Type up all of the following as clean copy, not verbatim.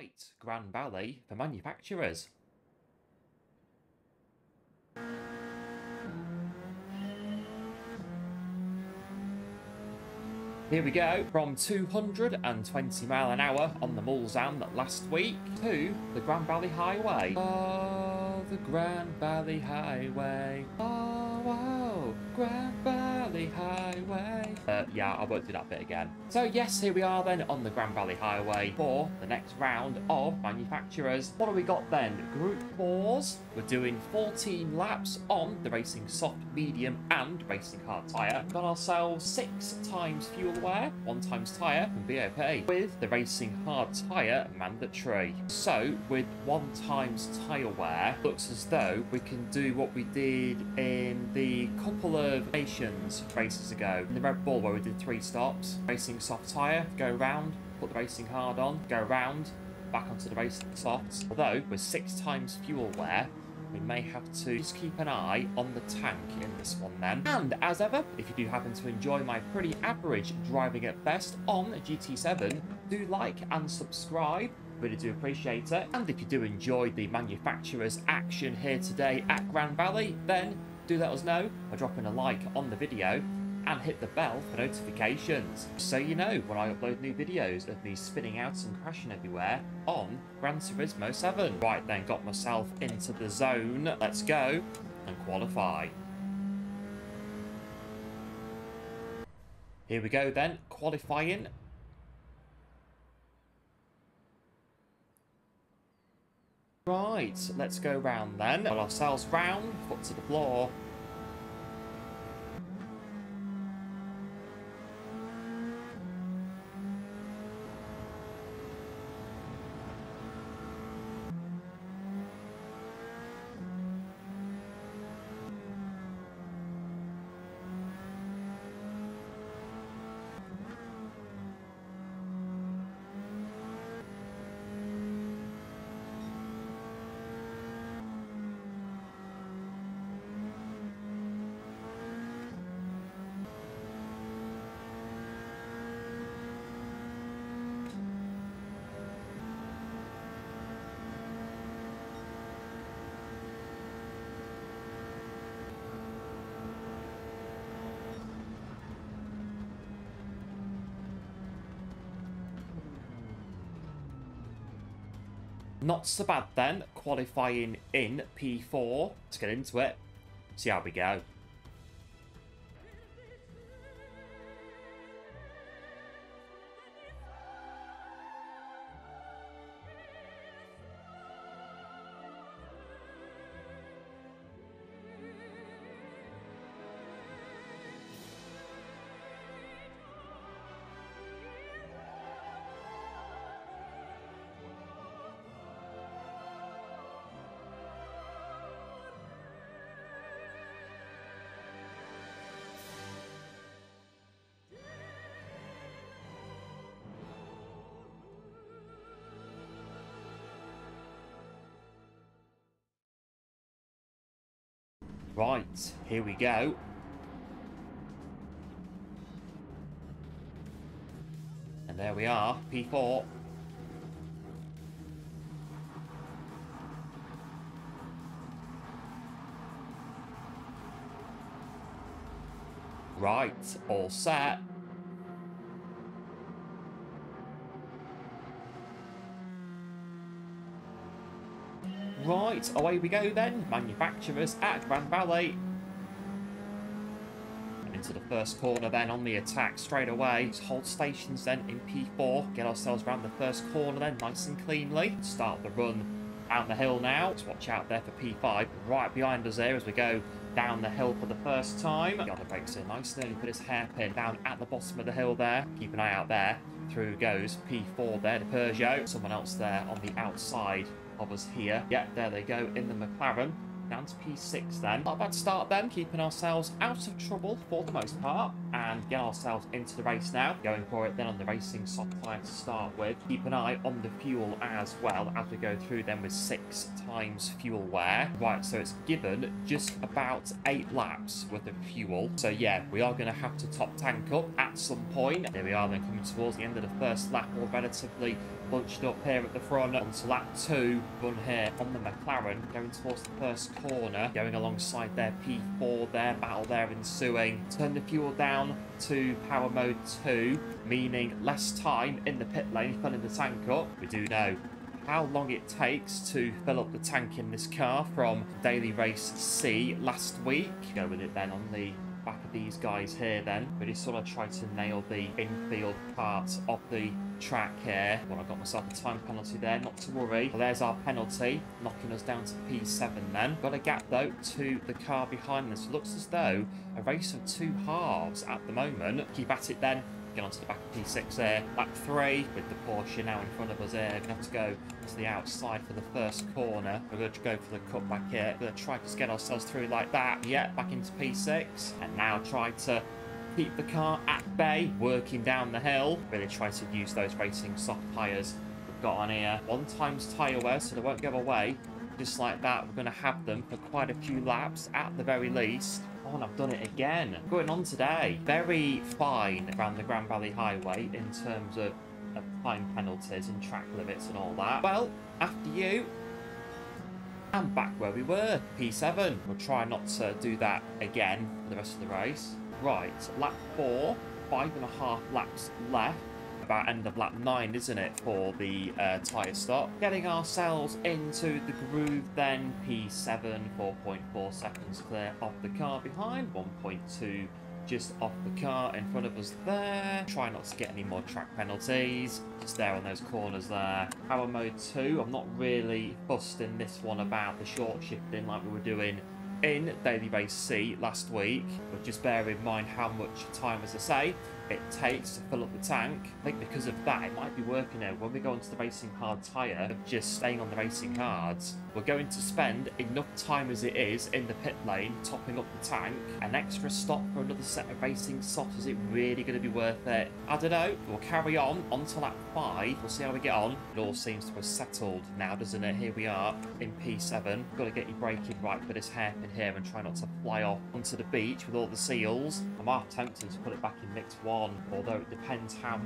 fight Grand Valley, the manufacturers. Here we go, from 220 mile an hour on the Mulsanne last week to the Grand Valley Highway. Oh, the Grand Valley Highway. Oh, wow, Grand Valley Highway. Yeah, I won't do that bit again. So yes, here we are then on the Grand Valley Highway for the next round of manufacturers. What have we got then? Group 4s. We're doing 14 laps on the racing soft, medium and racing hard tyre. We've got ourselves 6 times fuel wear, 1 times tyre from BOP, with the racing hard tyre mandatory. So with 1 times tyre wear, looks as though we can do what we did in the couple of Nations races ago, in the Red Bull where we did 3 stops, racing soft tyre, go round, put the racing hard on, go round, back onto the racing softs. Although with 6 times fuel wear, we may have to just keep an eye on the tank in this one then. And as ever, if you do happen to enjoy my pretty average driving at best on GT7, do like and subscribe. Really do appreciate it. And if you do enjoy the manufacturers action here today at Grand Valley, then do let us know by dropping a like on the video and hit the bell for notifications, so you know when I upload new videos of me spinning out and crashing everywhere on Gran Turismo 7. Right then, got myself into the zone. Let's go and qualify. Here we go then, qualifying. Right, let's go round then. Got ourselves round, foot to the floor. Not so bad then, qualifying in P4. Let's get into it, see how we go. Right, here we go. And there we are, P4. Right, all set. Right, away we go then, manufacturers at Grand Valley. And into the first corner then on the attack straight away. Just hold stations then in P4, get ourselves around the first corner then nice and cleanly. Start the run down the hill now. Just watch out there for P5, right behind us here as we go down the hill for the first time. Got the brakes in nice and early for this hairpin down at the bottom of the hill there. Keep an eye out there. Through goes P4 there, the Peugeot. Someone else there on the outside of us here. Yep, there they go in the McLaren. Down to P6 then. Not a bad start then, keeping ourselves out of trouble for the most part. And get ourselves into the race now. Going for it then on the racing soft tyre to start with. Keep an eye on the fuel as well as we go through then with 6 times fuel wear. Right, so it's given just about 8 laps worth of fuel. So yeah, we are going to have to top tank up at some point. There we are then, coming towards the end of the first lap, or relatively bunched up here at the front. Onto lap 2, run here on the McLaren, going towards the first corner, going alongside their P4 there, battle there ensuing. Turn the fuel down to power mode 2, meaning less time in the pit lane, filling the tank up. We do know how long it takes to fill up the tank in this car from Daily Race C last week. Go with it then on the back of these guys here then. We just sort of try to nail the infield parts of the track here. Well, I got myself a time penalty there, not to worry. Well, there's our penalty, knocking us down to P7 then. Got a gap though to the car behind us. Looks as though a race of two halves at the moment. Keep at it then. Get onto the back of P6 there. Lap 3 with the Porsche now in front of us here. We're going to have to go to the outside for the first corner. We're going to go for the cutback here. We're going to try to get ourselves through like that. Yeah, back into P6. And now try to keep the car at bay, working down the hill. Really try to use those racing soft tyres we've got on here. 1 times tyre wear, so they won't go away. Just like that, we're going to have them for quite a few laps at the very least. Oh, and I've done it again. Going on today. Very fine around the Grand Valley Highway in terms of time penalties and track limits and all that. Well, after you, I'm back where we were. P7. We'll try not to do that again for the rest of the race. Right, lap 4, 5.5 laps left. About end of lap 9, isn't it, for the tyre stop. Getting ourselves into the groove then. P7, 4.4 seconds clear off the car behind, 1.2 just off the car in front of us there. Try not to get any more track penalties. Just there on those corners there. Power mode 2, I'm not really fussed in this one about the short shifting like we were doing in Daily Race C last week, but just bear in mind how much time, as I say, it takes to fill up the tank. I think because of that, it might be working out when we go onto the racing hard tyre of just staying on the racing hards. We're going to spend enough time as it is in the pit lane, topping up the tank. An extra stop for another set of racing softs, is it really going to be worth it? I don't know. We'll carry on to lap 5. We'll see how we get on. It all seems to have settled now, doesn't it? Here we are in P7. Got to get your braking right for this hairpin here and try not to fly off onto the beach with all the seals. I'm half tempted to put it back in mix 1. Although it depends how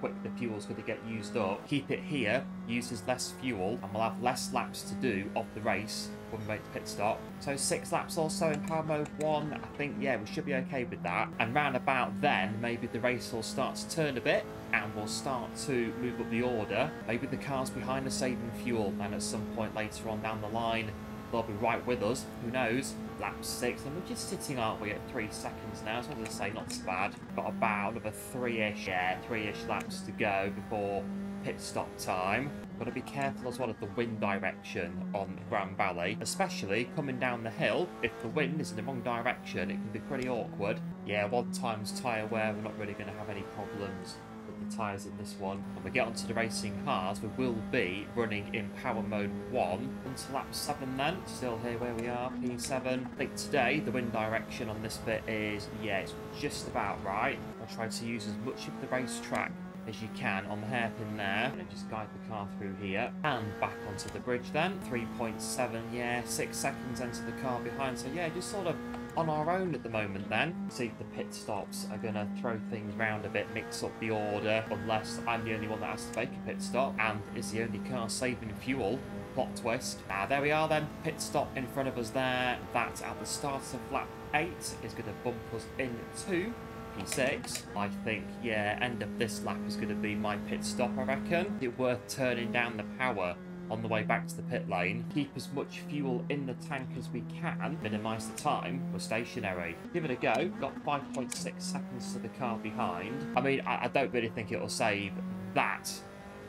quick the fuel's going to get used up. Keep it here, uses less fuel, and we'll have less laps to do of the race when we make the pit stop. So 6 laps or so in power mode 1, I think, yeah, we should be okay with that. And round about then, maybe the race will start to turn a bit, and we'll start to move up the order. Maybe the cars behind are saving fuel, and at some point later on down the line, they'll be right with us, who knows. Lap 6, and we're just sitting, aren't we, at 3 seconds now, so I'm going to say not so bad. Got about another 3-ish, yeah, 3-ish laps to go before pit stop time. Got to be careful as well of the wind direction on Grand Valley, especially coming down the hill. If the wind is in the wrong direction, it can be pretty awkward. Yeah, 1 times tyre wear, we're not really going to have any problems with the tyres in this one. When we get onto the racing cars, we will be running in power mode 1 until lap 7 then. Still here where we are, P7. I think today the wind direction on this bit is, yeah, it's just about right. I'll try to use as much of the racetrack as you can on the hairpin there. And just guide the car through here and back onto the bridge then. 3.7, yeah, 6 seconds into the car behind. So yeah, just sort of on our own at the moment then. See if the pit stops are going to throw things round a bit, mix up the order, unless I'm the only one that has to make a pit stop and is the only car saving fuel. Plot twist. Now there we are then, pit stop in front of us there. That at the start of lap 8 is going to bump us into P6. I think, yeah, end of this lap is going to be my pit stop, I reckon. It's worth turning down the power on the way back to the pit lane. Keep as much fuel in the tank as we can. Minimise the time. We're stationary. Give it a go. Got 5.6 seconds to the car behind. I mean, I don't really think it'll save that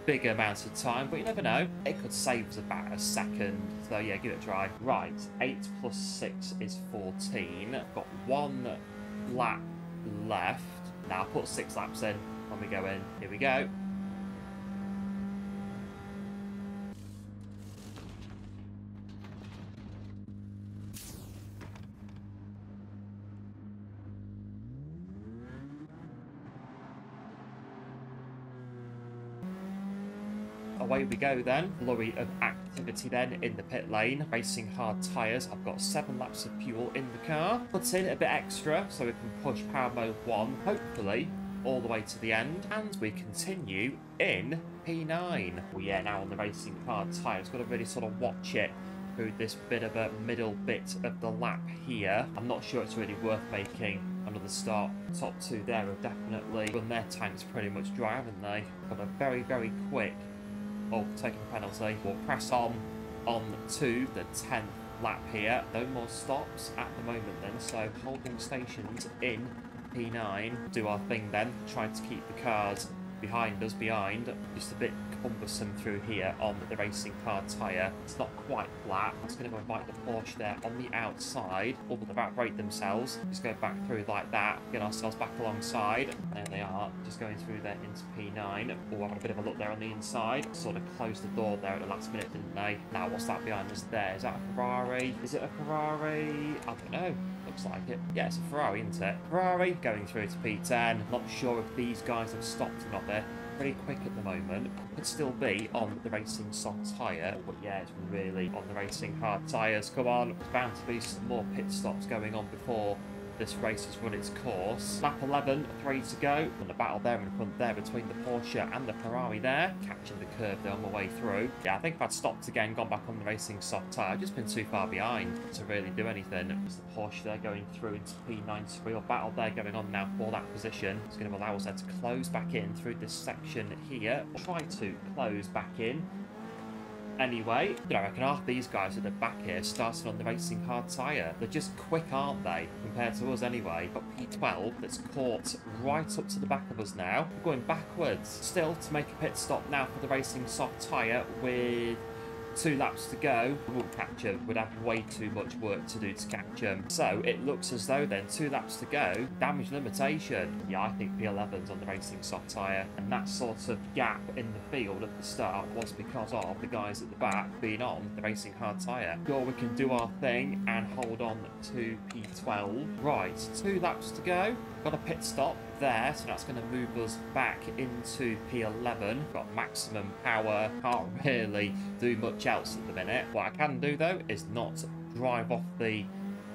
big amount of time, but you never know. It could save us about a second. So yeah, give it a try. Right. 8 plus 6 is 14. Got 1 lap left. Now, I'll put 6 laps in when we go in. Here we go. Away we go then. Flurry of activity then in the pit lane. Racing hard tyres. I've got 7 laps of fuel in the car. Put in a bit extra so we can push power mode 1. Hopefully all the way to the end, and we continue in P9. Well, yeah, now on the racing car tyre, it's got to really sort of watch it through this bit of a middle bit of the lap here. I'm not sure it's really worth making another start. Top two there have definitely run their times pretty much dry, haven't they? Got a very, very quick overtaking penalty. We'll press on to the 10th lap here. No more stops at the moment then, so holding stations in P9. Do our thing then, try to keep the cars behind us behind. Just a bit cumbersome through here on the racing car tyre. It's not quite flat. It's going to go and bite the Porsche there on the outside. All but the back brake themselves. Just go back through like that. Get ourselves back alongside. There they are. Just going through there into P9. Oh, I've had a bit of a look there on the inside. Sort of closed the door there at the last minute, didn't they? Now, what's that behind us there? Is that a Ferrari? Is it a Ferrari? I don't know. Looks like it. Yeah, it's a Ferrari, isn't it? Ferrari going through to P10. Not sure if these guys have stopped or not there. Pretty quick at the moment. Could still be on the racing soft tyre, but yeah, it's really on the racing hard tyres. Come on, there's bound to be some more pit stops going on before this race has run its course. Lap 11, 3 to go. And the battle there in front there between the Porsche and the Ferrari there. Catching the curve there on the way through. Yeah, I think if I'd stopped again, gone back on the racing soft tyre, I've just been too far behind to really do anything. There's the Porsche there going through into P9. So real battle there going on now for that position. It's going to allow us there to close back in through this section here. We'll try to close back in. Anyway, you know, I reckon half these guys at the back here starting on the racing hard tyre. They're just quick, aren't they? Compared to us anyway. But P12 that's caught right up to the back of us now. We're going backwards. Still to make a pit stop now for the racing soft tyre with 2 laps to go. We won't catch them. We'd have way too much work to do to catch them. So it looks as though then 2 laps to go. Damage limitation. Yeah, I think P11's on the racing soft tyre. And that sort of gap in the field at the start was because of the guys at the back being on the racing hard tyre. Sure, we can do our thing and hold on to P12. Right, 2 laps to go. Got a pit stop there, so that's going to move us back into P11. Got maximum power, can't really do much else at the minute. What I can do though is not drive off the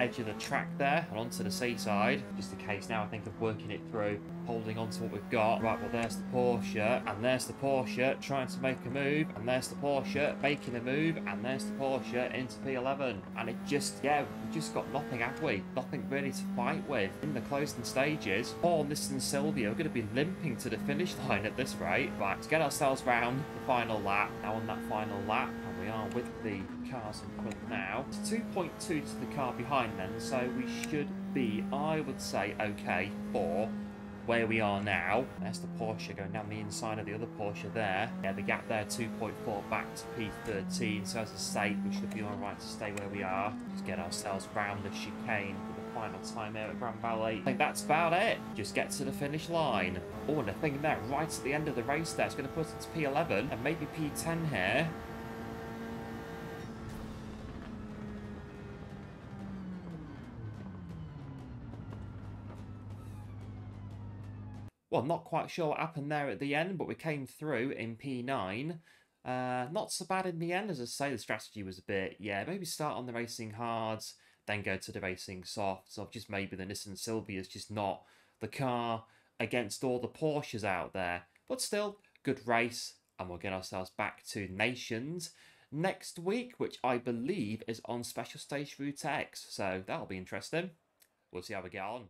edge of the track there and onto the seaside, just in case now I think of working it through, holding on to what we've got. Right, well there's the Porsche, and there's the Porsche trying to make a move, and there's the Porsche making a move, and there's the Porsche into P11, and it just, yeah, we've just got nothing, have we? Nothing really to fight with in the closing stages. Poor Nissan Silvia, we're going to be limping to the finish line at this rate. Right, let's get ourselves round the final lap. Now on that final lap, we are with the cars in front now. It's 2.2 to the car behind then, so we should be, I would say, okay for where we are now. There's the Porsche going down the inside of the other Porsche there. Yeah, the gap there, 2.4 back to P13. So as I say, we should be all right to stay where we are. Just get ourselves round the chicane for the final time here at Grand Valley. I think that's about it. Just get to the finish line. Oh, and the thing there, right at the end of the race there, it's going to put us to P11 and maybe P10 here. Well, not quite sure what happened there at the end, but we came through in P9. Not so bad in the end. As I say, the strategy was a bit, yeah, maybe start on the racing hards, then go to the racing softs. Or just maybe the Nissan Silvia is just not the car against all the Porsches out there. But still, good race, and we'll get ourselves back to Nations next week, which I believe is on Special Stage Route X. So that'll be interesting. We'll see how we get on.